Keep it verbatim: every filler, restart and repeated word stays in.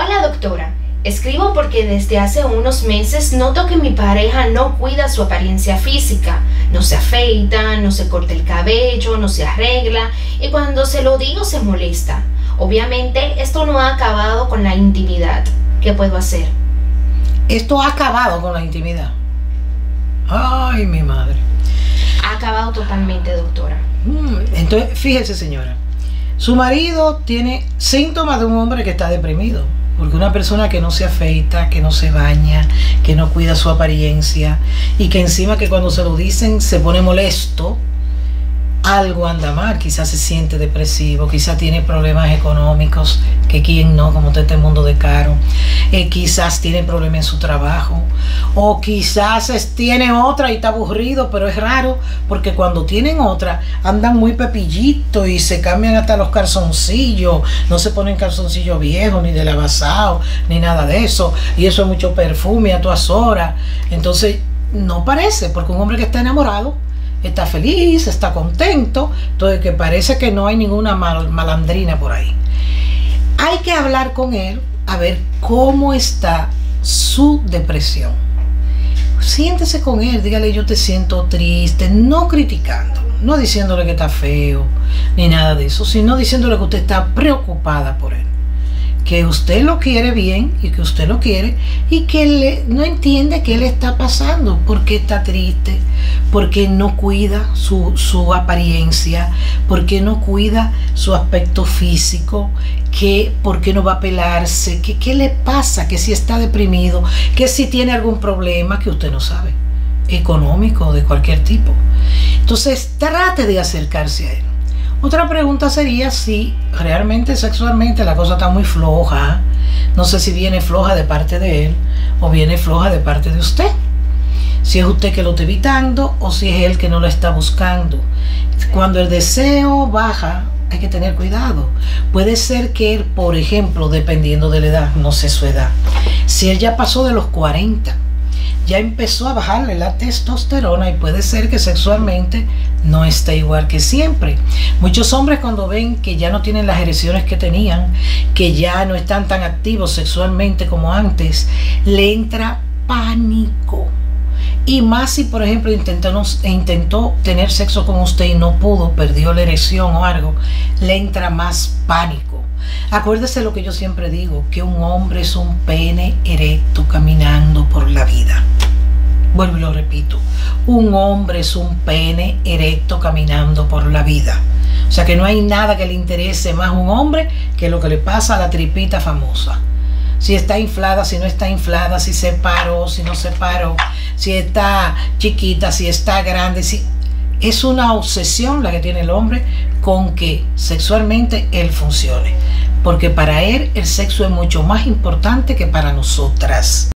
Hola doctora, escribo porque desde hace unos meses noto que mi pareja no cuida su apariencia física, no se afeita, no se corta el cabello, no se arregla y cuando se lo digo se molesta. Obviamente esto no ha acabado con la intimidad. ¿Qué puedo hacer? Esto ha acabado con la intimidad. Ay, mi madre. Ha acabado totalmente, doctora. Entonces, fíjese, señora. Su marido tiene síntomas de un hombre que está deprimido. Porque una persona que no se afeita, que no se baña, que no cuida su apariencia y que encima que cuando se lo dicen se pone molesto, algo anda mal. Quizás se siente depresivo, quizás tiene problemas económicos, que quién no, como está este mundo de caro. Eh, quizás tiene problemas en su trabajo o quizás tiene otra y está aburrido, pero es raro porque cuando tienen otra andan muy pepillitos y se cambian hasta los calzoncillos, no se ponen calzoncillos viejos ni de lavazao ni nada de eso, y eso es mucho perfume a todas horas. Entonces no parece, porque un hombre que está enamorado está feliz, está contento, entonces que parece que no hay ninguna mal, malandrina por ahí. Hay que hablar con él a ver cómo está su depresión. Siéntese con él, dígale yo te siento triste, no criticando, no diciéndole que está feo, ni nada de eso, sino diciéndole que usted está preocupada por él, que usted lo quiere bien y que usted lo quiere y que le, no entiende qué le está pasando, por qué está triste, por qué no cuida su, su apariencia, por qué no cuida su aspecto físico, que por qué no va a pelarse, que qué le pasa, que si está deprimido, que si tiene algún problema que usted no sabe, económico de cualquier tipo. Entonces trate de acercarse a él. Otra pregunta sería si realmente sexualmente la cosa está muy floja. No sé si viene floja de parte de él o viene floja de parte de usted. Si es usted que lo está evitando o si es él que no lo está buscando. Cuando el deseo baja, hay que tener cuidado. Puede ser que él, por ejemplo, dependiendo de la edad, no sé su edad, si él ya pasó de los cuarenta, ya empezó a bajarle la testosterona y puede ser que sexualmente no esté igual que siempre. Muchos hombres cuando ven que ya no tienen las erecciones que tenían, que ya no están tan activos sexualmente como antes, le entra pánico. Y más si, por ejemplo, intentó, intentó tener sexo con usted y no pudo, perdió la erección o algo, le entra más pánico. Acuérdese lo que yo siempre digo, que un hombre es un pene erecto caminando por la vida. Vuelvo y lo repito, un hombre es un pene erecto caminando por la vida. O sea que no hay nada que le interese más a un hombre que lo que le pasa a la tripita famosa. Si está inflada, si no está inflada, si se paró, si no se paró, si está chiquita, si está grande. Si... Es una obsesión la que tiene el hombre con que sexualmente él funcione. Porque para él el sexo es mucho más importante que para nosotras.